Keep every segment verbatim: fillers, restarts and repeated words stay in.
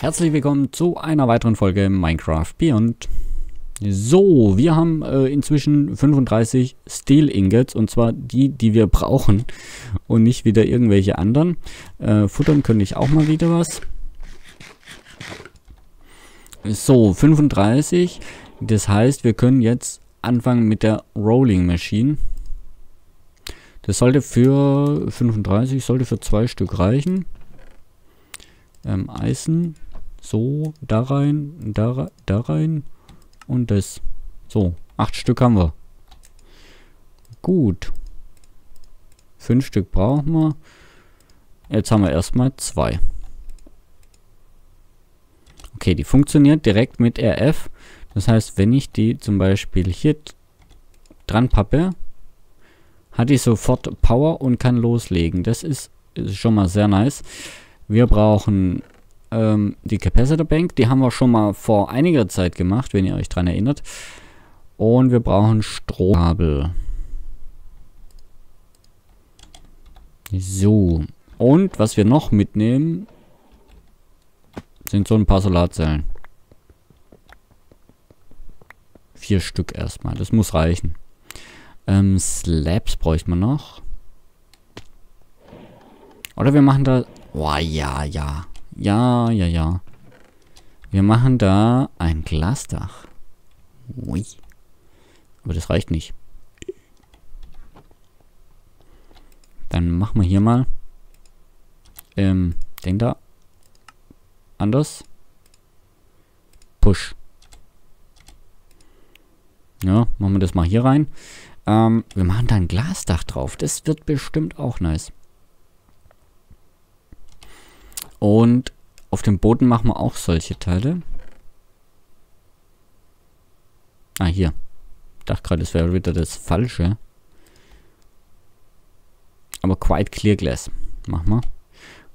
Herzlich willkommen zu einer weiteren Folge Minecraft Beyond. So, wir haben äh, inzwischen fünfunddreißig Steel Ingots, und zwar die, die wir brauchen und nicht wieder irgendwelche anderen. Äh, futtern könnte ich auch mal wieder was. So, fünfunddreißig, das heißt, wir können jetzt anfangen mit der Rolling Machine. Das sollte für fünfunddreißig, sollte für zwei Stück reichen. Ähm, Eisen, so, da rein, da, da rein und das. So, acht Stück haben wir. Gut. Fünf Stück brauchen wir. Jetzt haben wir erstmal zwei. Okay, die funktioniert direkt mit R F. Das heißt, wenn ich die zum Beispiel hier dran pappe, hat die sofort Power und kann loslegen. Das ist, ist schon mal sehr nice. Wir brauchen ähm, die Capacitor Bank. Die haben wir schon mal vor einiger Zeit gemacht, wenn ihr euch dran erinnert. Und wir brauchen Stromkabel. So. Und was wir noch mitnehmen, sind so ein paar Solarzellen. Vier Stück erstmal. Das muss reichen. Ähm, Slabs bräuchte man noch. Oder wir machen da... Oh, ja, ja. Ja, ja, ja. Wir machen da ein Glasdach. Ui. Aber das reicht nicht. Dann machen wir hier mal. Ähm, den da. Anders. Push. Ja, machen wir das mal hier rein. Ähm, wir machen da ein Glasdach drauf. Das wird bestimmt auch nice. Und auf dem Boden machen wir auch solche Teile. Ah, hier. Ich dachte gerade, das wäre wieder das Falsche. Aber Quite Clear Glass. Machen wir.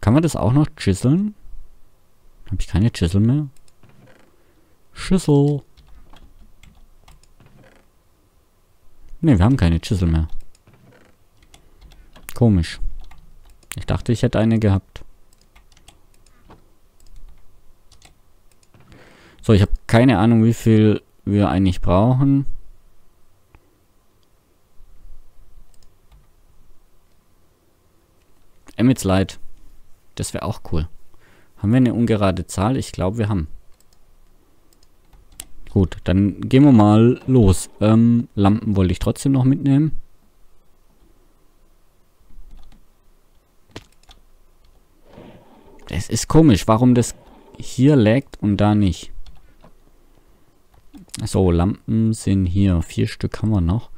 Kann man das auch noch chiseln? Habe ich keine Chisel mehr? Chisel. Ne, wir haben keine Chisel mehr. Komisch. Ich dachte, ich hätte eine gehabt. So, ich habe keine Ahnung, wie viel wir eigentlich brauchen. Emmett's Light. Das wäre auch cool. Haben wir eine ungerade Zahl? Ich glaube, wir haben. Gut, dann gehen wir mal los. Ähm, Lampen wollte ich trotzdem noch mitnehmen. Es ist komisch, warum das hier laggt und da nicht. So, Lampen sind hier. Vier Stück haben wir noch.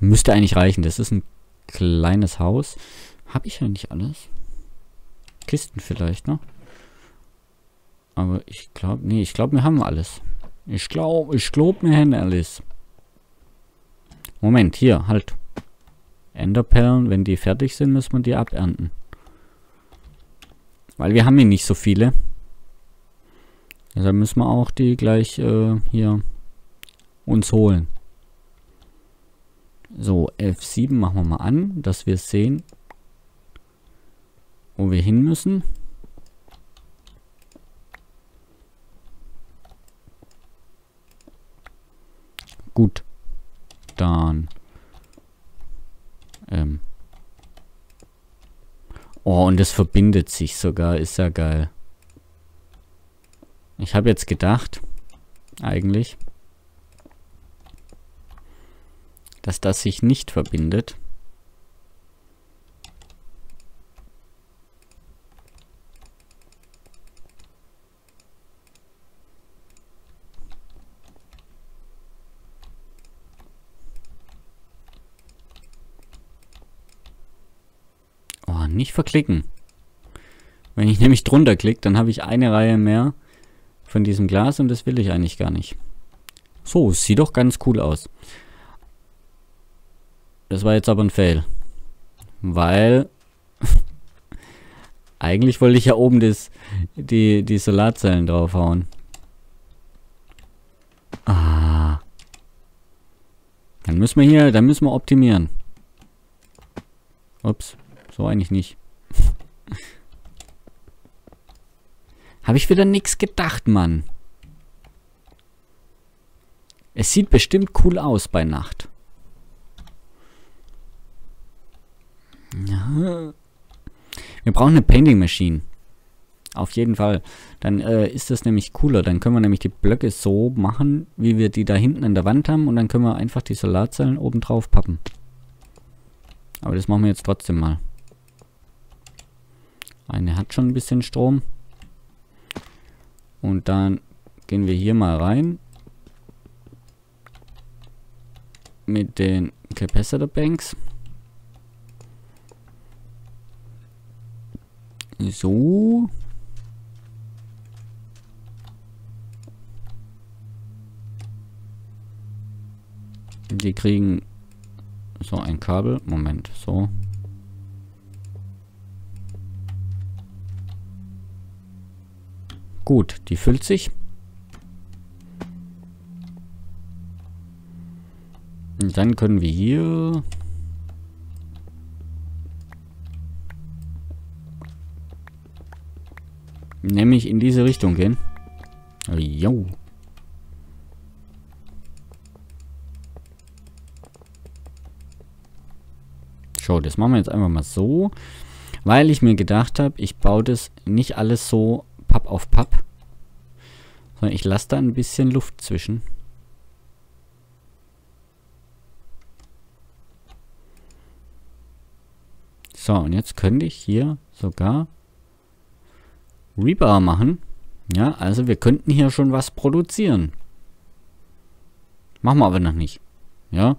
Müsste eigentlich reichen. Das ist ein kleines Haus. Habe ich ja nicht alles. Kisten vielleicht, ne? Aber ich glaube, nee, ich glaube, wir haben alles. Ich glaube, ich glaube, wir haben alles. Moment, hier, halt. Enderperlen, wenn die fertig sind, müssen wir die abernten. Weil wir haben hier nicht so viele. Deshalb müssen wir auch die gleich äh, hier uns holen. So, F sieben machen wir mal an, dass wir sehen, wo wir hin müssen. Gut. Dann. Ähm. Oh, und es verbindet sich sogar. Ist ja geil. Ich habe jetzt gedacht, eigentlich, dass das sich nicht verbindet. Oh, nicht verklicken. Wenn ich nämlich drunter klicke, dann habe ich eine Reihe mehr von diesem Glas, und das will ich eigentlich gar nicht. So, sieht doch ganz cool aus. Das war jetzt aber ein Fail. Weil eigentlich wollte ich ja oben das, die, die Solarzellen draufhauen. Ah. Dann müssen wir hier, dann müssen wir optimieren. Ups, so eigentlich nicht. Habe ich wieder nichts gedacht, Mann. Es sieht bestimmt cool aus bei Nacht. Wir brauchen eine Painting Machine. Auf jeden Fall. Dann äh, ist das nämlich cooler. Dann können wir nämlich die Blöcke so machen, wie wir die da hinten an der Wand haben. Und dann können wir einfach die Solarzellen oben drauf pappen. Aber das machen wir jetzt trotzdem mal. Eine hat schon ein bisschen Strom. Und dann gehen wir hier mal rein. Mit den Capacitor Banks. So. Die kriegen so ein Kabel. Moment, so. Gut, die füllt sich. Und dann können wir hier... nämlich in diese Richtung gehen. Jo. So, das machen wir jetzt einfach mal so. Weil ich mir gedacht habe, ich baue das nicht alles so Papp auf Papp. Sondern ich lasse da ein bisschen Luft zwischen. So, und jetzt könnte ich hier sogar Rebar machen. Ja, also wir könnten hier schon was produzieren. Machen wir aber noch nicht. Ja.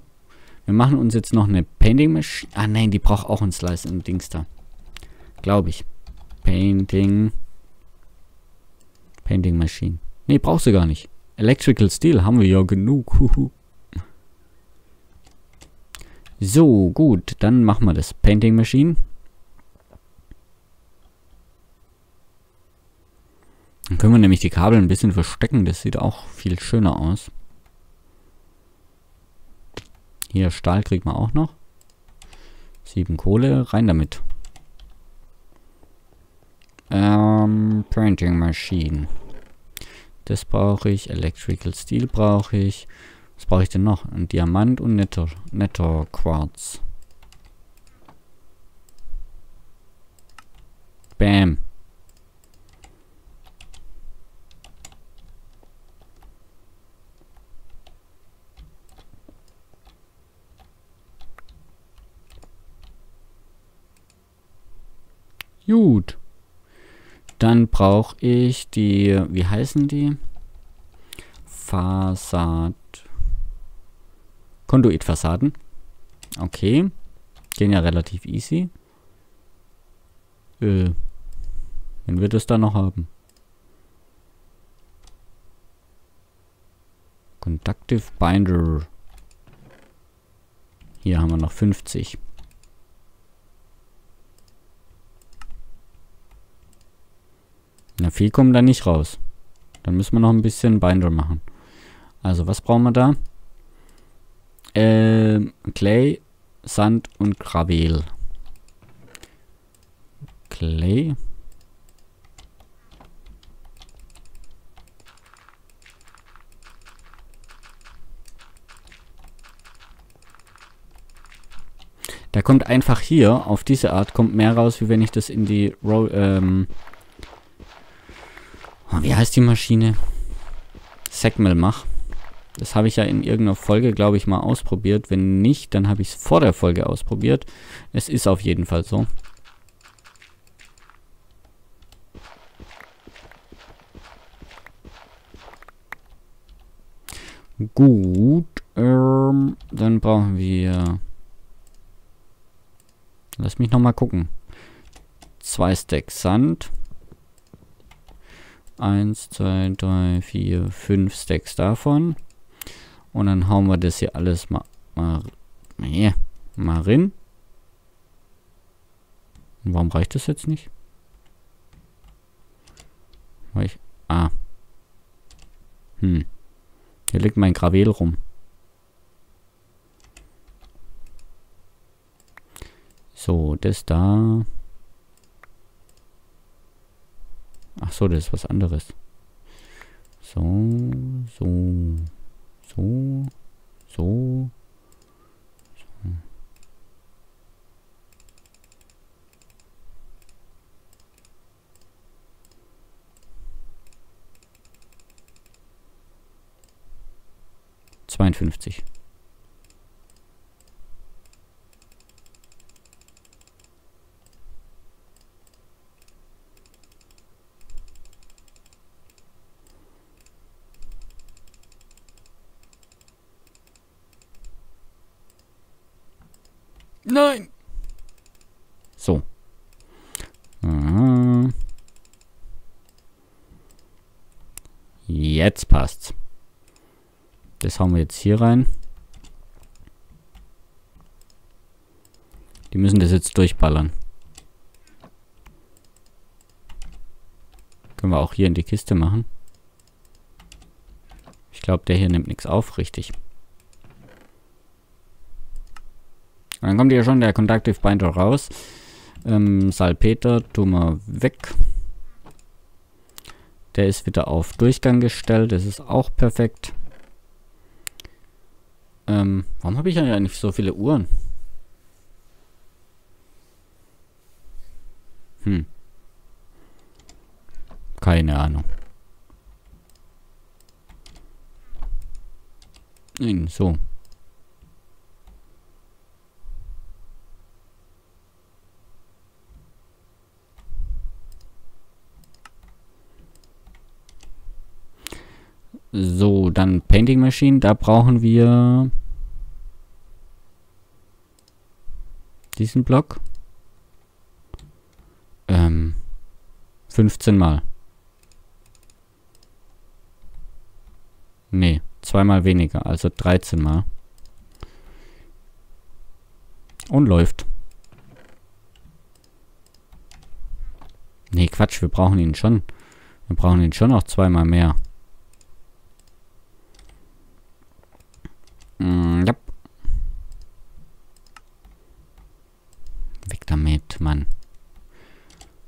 Wir machen uns jetzt noch eine Painting Machine. Ah nein, die braucht auch ein Slice und Dings da. Glaube ich. Painting. Painting Machine. Ne, brauchst du gar nicht. Electrical Steel haben wir ja genug. Huhu. So, gut. Dann machen wir das Painting Machine. Dann können wir nämlich die Kabel ein bisschen verstecken. Das sieht auch viel schöner aus. Hier, Stahl kriegen wir auch noch. Sieben Kohle, rein damit. Ähm, Printing Machine. Das brauche ich. Electrical Steel brauche ich. Was brauche ich denn noch? Ein Diamant und Netto, Netto Quarz. Bam. Gut. Dann brauche ich die, wie heißen die? Fassad. Konduit-Fassaden. Okay. Gehen ja relativ easy. Äh. Wenn wir das da noch haben. Conductive Binder. Hier haben wir noch fünfzig. Na, viel kommen da nicht raus. Dann müssen wir noch ein bisschen Binder machen. Also, was brauchen wir da? Ähm, Clay, Sand und Gravel. Clay. Da kommt einfach hier, auf diese Art, kommt mehr raus, wie wenn ich das in die Roll, ähm, wie heißt die Maschine? Segmel mach. Das habe ich ja in irgendeiner Folge, glaube ich, mal ausprobiert. Wenn nicht, dann habe ich es vor der Folge ausprobiert. Es ist auf jeden Fall so. Gut. Ähm, dann brauchen wir... Lass mich nochmal gucken. Zwei Stacks Sand. eins, zwei, drei, vier, fünf Stacks davon. Und dann hauen wir das hier alles mal, mal, yeah, mal rein. Und warum reicht das jetzt nicht? Weil ich, ah. Hm. Hier liegt mein Gravel rum. So, das da. Ach Achso, das ist was anderes. So, so, so, so. zweiundfünfzig. Nein! So. Aha. Jetzt passt's. Das hauen wir jetzt hier rein. Die müssen das jetzt durchballern. Können wir auch hier in die Kiste machen. Ich glaube, der hier nimmt nichts auf, richtig. Und dann kommt hier schon der Conductive Binder raus. Ähm, Salpeter tun wir weg. Der ist wieder auf Durchgang gestellt. Das ist auch perfekt. Ähm, warum habe ich eigentlich so viele Uhren? Hm. Keine Ahnung. Nein, so. So, dann Painting Machine. Da brauchen wir diesen Block. Ähm, fünfzehn Mal. Nee, zweimal weniger, also dreizehn Mal. Und läuft. Nee, Quatsch, wir brauchen ihn schon. Wir brauchen ihn schon noch zweimal mehr. Mm, yep. Weg damit, Mann.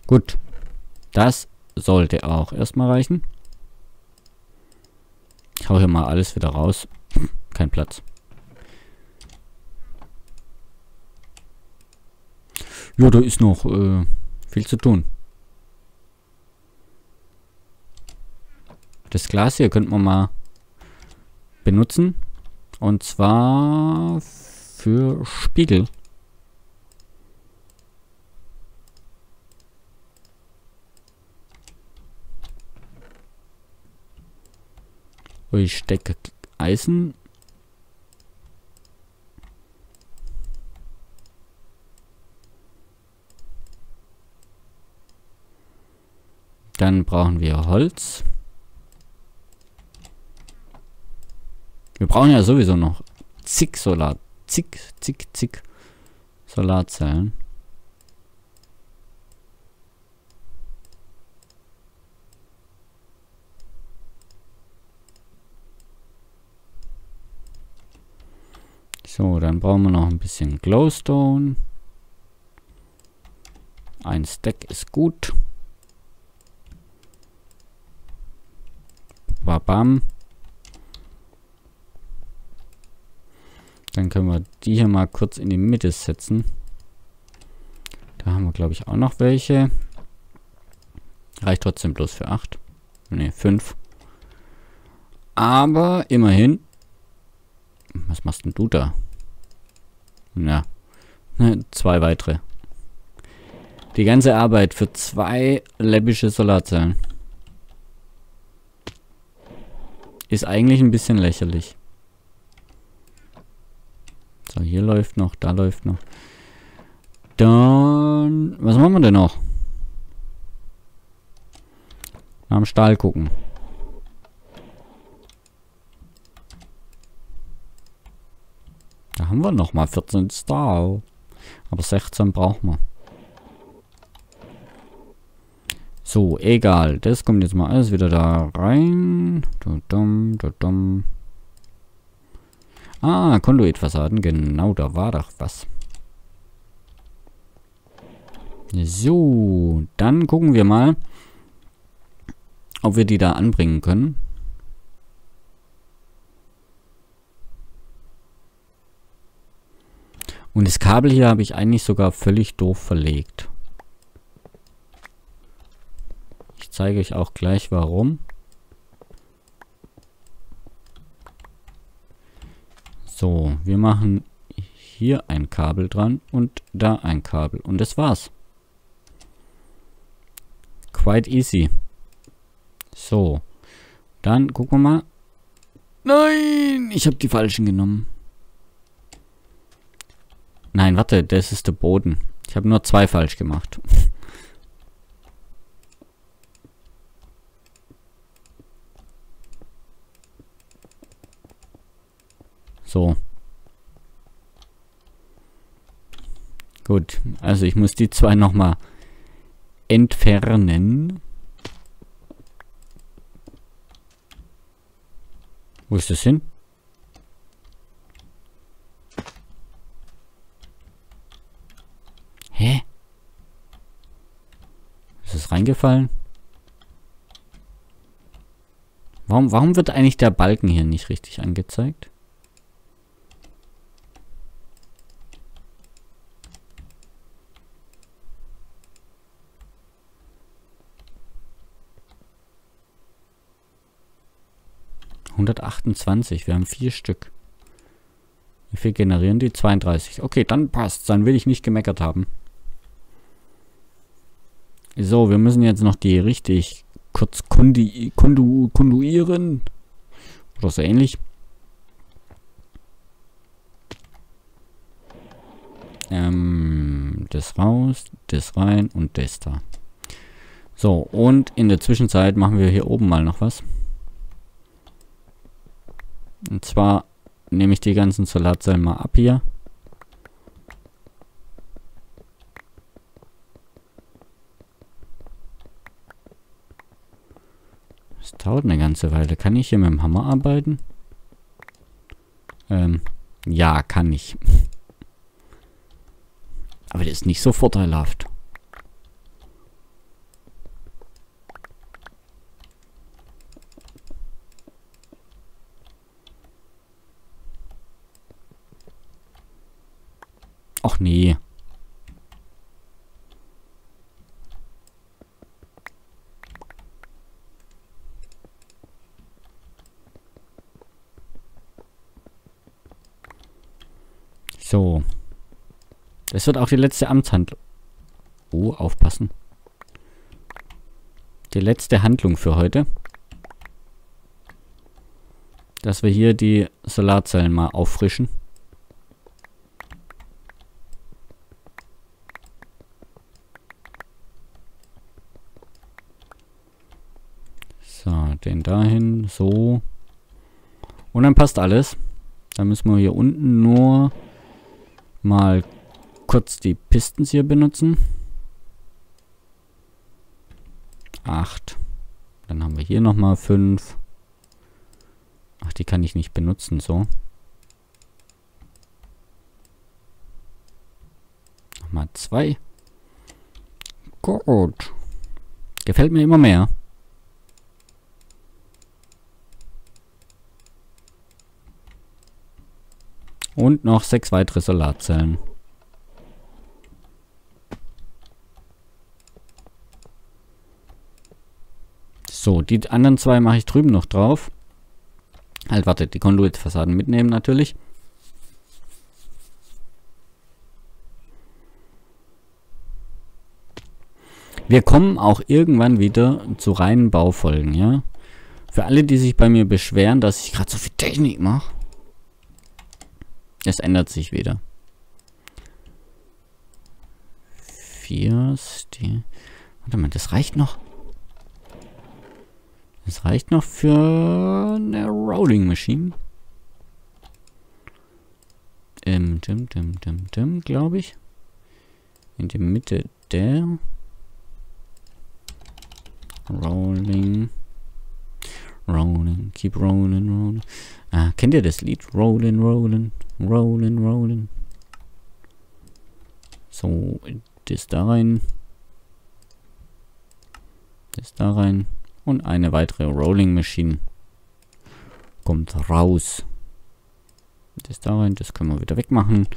Gut. Das sollte auch erstmal reichen. Ich hau hier mal alles wieder raus. Kein Platz. Ja, da ist noch äh, viel zu tun. Das Glas hier könnten wir mal benutzen. Und zwar für Spiegel. Ich stecke Eisen. Dann brauchen wir Holz. Wir brauchen ja sowieso noch zig Solar, zig, zig, zig Solarzellen. So, dann brauchen wir noch ein bisschen Glowstone. Ein Stack ist gut. Babam. Dann können wir die hier mal kurz in die Mitte setzen. Da haben wir, glaube ich, auch noch welche. Reicht trotzdem bloß für acht. Ne, fünf. Aber immerhin. Was machst denn du da? Na, ne, zwei weitere. Die ganze Arbeit für zwei läppische Solarzellen. Ist eigentlich ein bisschen lächerlich. So, hier läuft noch, da läuft noch. Dann, was machen wir denn noch? Am Stahl gucken. Da haben wir nochmal vierzehn Stahl. Aber sechzehn brauchen wir. So, egal. Das kommt jetzt mal alles wieder da rein. Da dumm, da dumm. Ah, Konduit-Fassaden, genau, da war doch was. So, dann gucken wir mal, ob wir die da anbringen können. Und das Kabel hier habe ich eigentlich sogar völlig doof verlegt. Ich zeige euch auch gleich warum. So, wir machen hier ein Kabel dran und da ein Kabel. Und das war's. Quite easy. So, dann gucken wir mal. Nein, ich habe die falschen genommen. Nein, warte, das ist der Boden. Ich habe nur zwei falsch gemacht. So. Gut, also ich muss die zwei nochmal entfernen. Wo ist das hin? Hä? Ist das reingefallen? Warum, warum wird eigentlich der Balken hier nicht richtig angezeigt? hundertachtundzwanzig, wir haben vier Stück. Wie viel generieren die? zweiunddreißig. Okay, dann passt. Dann will ich nicht gemeckert haben. So, wir müssen jetzt noch die richtig kurz kundi, kundu, konduieren. Oder so ähnlich. Ähm, das raus, das rein und das da. So, und in der Zwischenzeit machen wir hier oben mal noch was. Und zwar nehme ich die ganzen Solarzellen mal ab hier. Das dauert eine ganze Weile. Kann ich hier mit dem Hammer arbeiten? Ähm, ja, kann ich. Aber das ist nicht so vorteilhaft. Ach nee. So. Das wird auch die letzte Amtshandlung. Oh, aufpassen. Die letzte Handlung für heute. Dass wir hier die Solarzellen mal auffrischen. Den dahin, so. Und dann passt alles. Dann müssen wir hier unten nur mal kurz die Pistons hier benutzen. acht. Dann haben wir hier nochmal fünf. Ach, die kann ich nicht benutzen, so. Nochmal zwei. Gut. Gefällt mir immer mehr. Und noch sechs weitere Solarzellen. So, die anderen zwei mache ich drüben noch drauf. Halt, warte, die Konduit-Fassaden mitnehmen natürlich. Wir kommen auch irgendwann wieder zu reinen Baufolgen, ja. Für alle, die sich bei mir beschweren, dass ich gerade so viel Technik mache. Es ändert sich wieder. Vier Steel. Warte mal, das reicht noch. Das reicht noch für eine Rolling Machine. Im Dim, Dim, Dim, Dim, glaube ich. In der Mitte der Rolling. Rolling, keep rolling, rolling. Ah, kennt ihr das Lied? Rolling, rolling, rolling, rolling. So, das da rein. Das da rein. und eine weitere Rolling Machine kommt raus. Das da rein, das können wir wieder wegmachen.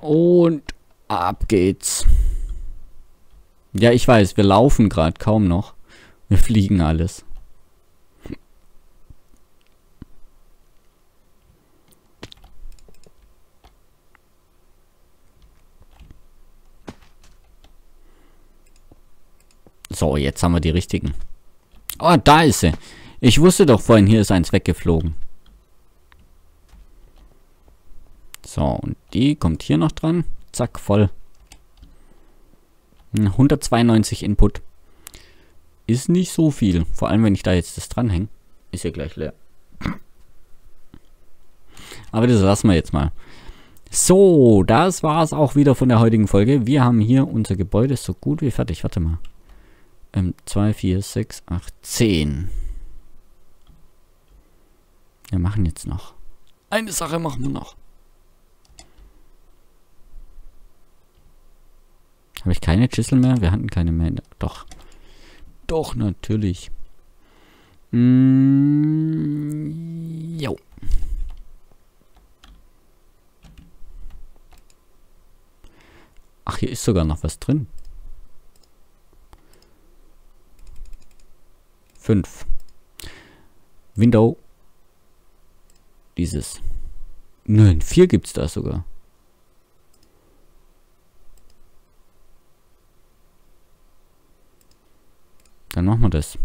Und ab geht's. Ja, ich weiß, wir laufen gerade kaum noch. Wir fliegen alles. So, jetzt haben wir die richtigen. Oh, da ist sie. Ich wusste doch vorhin, hier ist eins weggeflogen. So, und die kommt hier noch dran. Zack, voll. hundertzweiundneunzig Input. Ist nicht so viel. Vor allem, wenn ich da jetzt das dranhänge. Ist ja gleich leer. Aber das lassen wir jetzt mal. So, das war es auch wieder von der heutigen Folge. Wir haben hier unser Gebäude so gut wie fertig. Warte mal. Ähm, zwei, vier, sechs, acht, zehn. Wir machen jetzt noch. Eine Sache machen wir noch. Habe ich keine Chisel mehr? Wir hatten keine mehr. Doch. Doch, natürlich. Mm, jo. Ach, hier ist sogar noch was drin. fünf. Window. Dieses. Nein, vier gibt es da sogar. Dann machen wir das.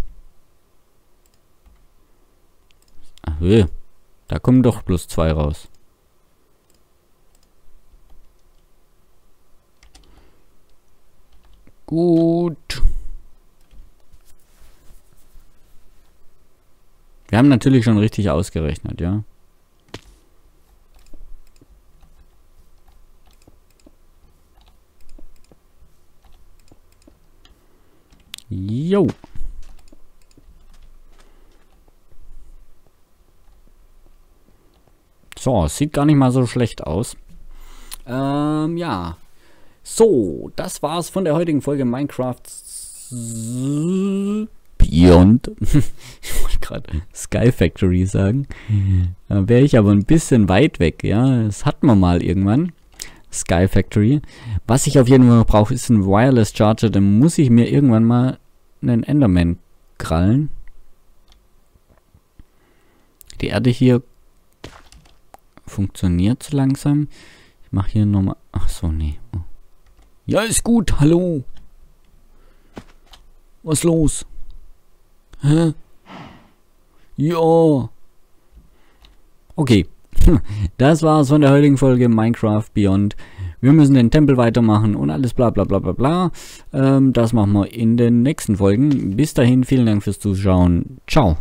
Ach, da kommen doch bloß zwei raus. Gut. Wir haben natürlich schon richtig ausgerechnet, ja. Jo. So, sieht gar nicht mal so schlecht aus. Ähm, ja. So, das war's von der heutigen Folge Minecraft Beyond. Ich wollte gerade Sky Factory sagen. Da wäre ich aber ein bisschen weit weg, ja. Das hatten wir mal irgendwann. Sky Factory. Was ich auf jeden Fall noch brauche, ist ein Wireless Charger. Dann muss ich mir irgendwann mal einen Enderman krallen. Die Erde hier funktioniert so langsam. Ich mache hier nochmal. Ach so, nee. Oh. Ja, ist gut. Hallo. Was los? Hä? Ja. Okay. Das war's von der heutigen Folge Minecraft Beyond. Wir müssen den Tempel weitermachen und alles bla bla bla bla bla. Ähm, das machen wir in den nächsten Folgen. Bis dahin, vielen Dank fürs Zuschauen. Ciao.